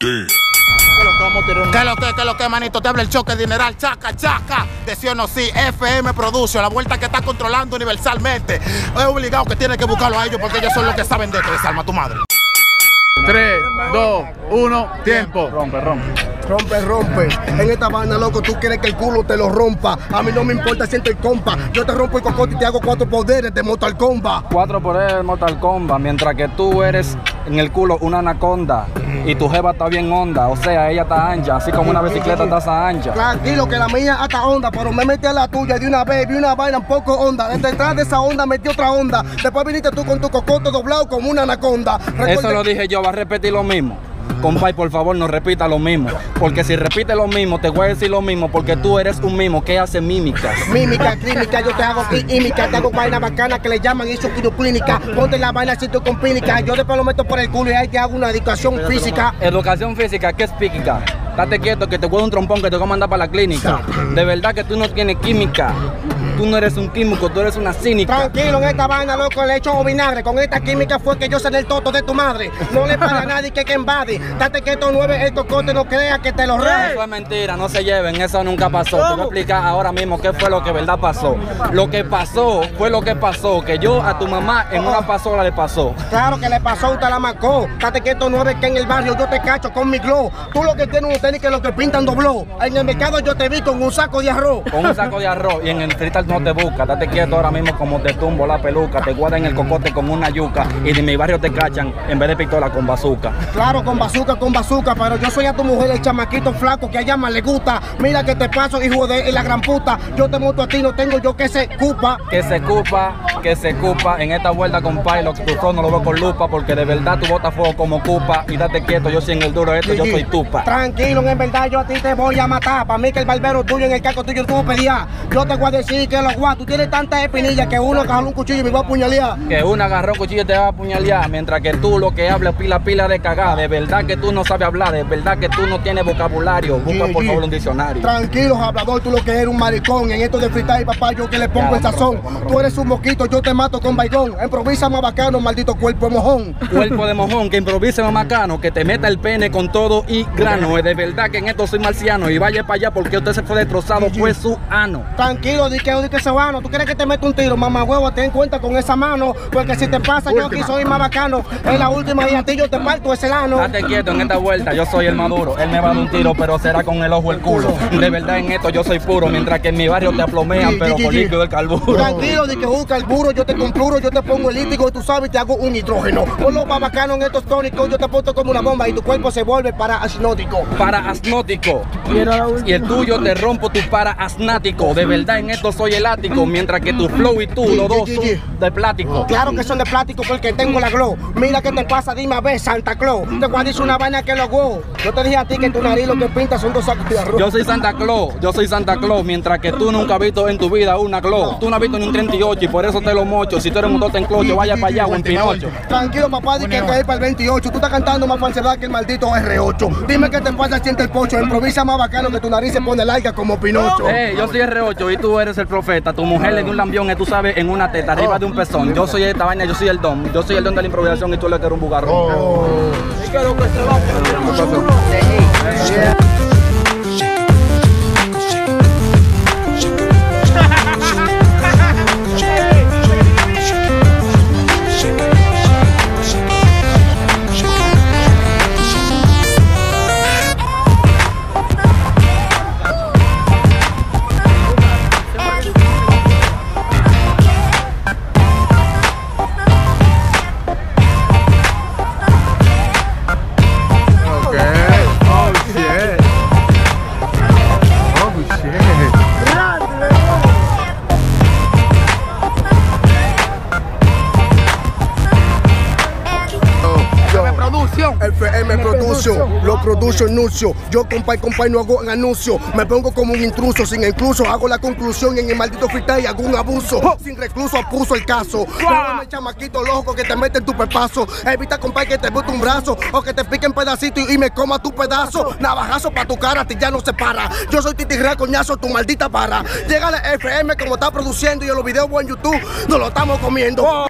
¿Qué lo que, manito? Te habla el choque dineral, chaca, chaca. Decía o no, sí, FM Productions, la vuelta que está controlando universalmente. Es obligado que tiene que buscarlo a ellos porque ellos son los que saben de esto. Desalma tu madre. 3, 2, 1, tiempo. Rompe, rompe. Rompe, rompe. En esta banda, loco, tú quieres que el culo te lo rompa. A mí no me importa, siento el compa. Yo te rompo el cocote y te hago 4 poderes de Mortal Kombat. 4 poderes de Mortal Kombat, mientras que tú eres en el culo una anaconda. Y tu jeva está bien onda, o sea, ella está ancha, así como una bicicleta está ancha. Tranquilo, que la mía hasta onda, pero me metí a la tuya de una vez, vi una vaina un poco onda. Detrás de esa onda metí otra onda. Después viniste tú con tu cocote doblado como una anaconda. Recuerda... Eso lo dije yo, va a repetir lo mismo. Compay, por favor, no repita lo mismo. Porque si repite lo mismo, te voy a decir lo mismo. Porque tú eres un mimo que hace mímicas. Mímica, clínica, yo te hago química. Te hago vaina bacana que le llaman hizo quiroclínica. Ponte la vaina si tú con clínica. Yo después lo meto por el culo y ahí te hago una educación física. Educación física, ¿qué es píquica? Date quieto que te voy a un trompón que te voy a mandar para la clínica. De verdad que tú no tienes química. Tú no eres un químico, tú eres una cínica. Tranquilo, en esta vaina, loco, le echo vinagre. Con esta química fue que yo salí el toto de tu madre. No le para a nadie que embade. Date que estos 9, estos cortes, no creas que te los re. Eso es mentira, no se lleven, eso nunca pasó. Te voy a explicar ahora mismo qué fue lo que verdad pasó. Lo que pasó fue lo que pasó, que yo a tu mamá en una pasola le pasó. Claro que le pasó, usted la marcó. Date que estos 9 que en el barrio yo te cacho con mi glow. Tú lo que tienes un tenis que lo que pintan dobló. En el mercado yo te vi con un saco de arroz. Con un saco de arroz y en el frital no te busca, date quieto ahora mismo como te tumbo la peluca, te guardan el cocote con una yuca y de mi barrio te cachan en vez de pistola con bazooka. Claro, con bazooka, pero yo soy a tu mujer el chamaquito flaco que a ella más le gusta. Mira que te paso, hijo de la gran puta, yo te monto a ti, no tengo yo que se cupa. Que se cupa, que se cupa, en esta vuelta compadre, tu trono lo veo con lupa porque de verdad tú botas fuego como cupa y date quieto, yo soy en el duro esto, yo soy tupa. Tranquilo, en verdad yo a ti te voy a matar, para mí que el barbero tuyo en el caco tuyo tú pedías, yo te voy a decir que los guas, tú tienes tantas espinillas que uno agarró un cuchillo y me va a apuñalear. Que uno agarró un cuchillo y te va a apuñalear, mientras que tú lo que hablas pila de cagada. De verdad que tú no sabes hablar, de verdad que tú no tienes vocabulario. Busca por favor un diccionario. Tranquilos, hablador, tú lo que eres un maricón. En esto de freestyle, papá, yo que le pongo el sazón. Tú eres un mosquito, yo te mato con baigón. Improvisa más bacano, maldito cuerpo de mojón. Cuerpo de mojón, que improvise más bacano, que te meta el pene con todo y grano. De verdad que en esto soy marciano y vaya para allá porque usted se fue destrozado, fue su ano. Tranquilo, di que sabano, tú quieres que te meta un tiro, mamá huevo, ten cuenta con esa mano, porque si te pasa última. Yo aquí soy más bacano, es la última y a ti yo te parto ese lano. Date quieto en esta vuelta, yo soy el maduro, él me va a dar un tiro, pero será con el ojo el culo. De verdad en esto yo soy puro, mientras que en mi barrio te aplomean, pero con líquido del carburo. Tranquilo, de que busca el buro, yo te compluro, yo te pongo el lítigo, tú sabes, te hago un hidrógeno. Por lo más bacano en estos tónicos, yo te apunto como una bomba y tu cuerpo se vuelve para asnótico. Para asnótico. Y el tuyo te rompo tu para asnático. De verdad en esto soy el ático, mientras que tu flow y tú, los dos son de plástico. Claro que son de plástico porque tengo la glow. Mira que te pasa, dime a ver, Santa Claus. Te voy a decir una vaina que lo hago. Yo te dije a ti que tu nariz lo que pinta son 2 sacos de arroz. Yo soy Santa Claus, mientras que tú nunca has visto en tu vida una glow. Tú no has visto ni un 38 y por eso te lo mocho. Si tú eres motor en clocho, vaya para allá o en Pinocho. Tranquilo, papá, di que caer para el 28. Tú estás cantando más falsedad que el maldito R8. Dime que te pasa, siente el pocho. Improvisa más bacano que tu nariz se pone larga como Pinocho. Yo soy R8 y tú eres el profeta, tu mujer le dio un lambión, tú sabes, en una teta, arriba de un pezón. Yo soy esta vaina, yo soy el don de la improvisación y tú le quieres un bugarrón. FM Productions, lo produce anuncio. Yo compay no hago anuncio. Me pongo como un intruso, sin incluso hago la conclusión en el maldito freestyle y hago un abuso. Sin recluso apuso el caso. Pruébame el chamaquito loco que te mete en tu pepazo. Evita compay que te bote un brazo o que te pique en pedacito y me coma tu pedazo. Navajazo pa' tu cara, ti ya no se para. Yo soy titirra, coñazo, tu maldita para. Llega la FM como está produciendo y en los videos en YouTube nos lo estamos comiendo.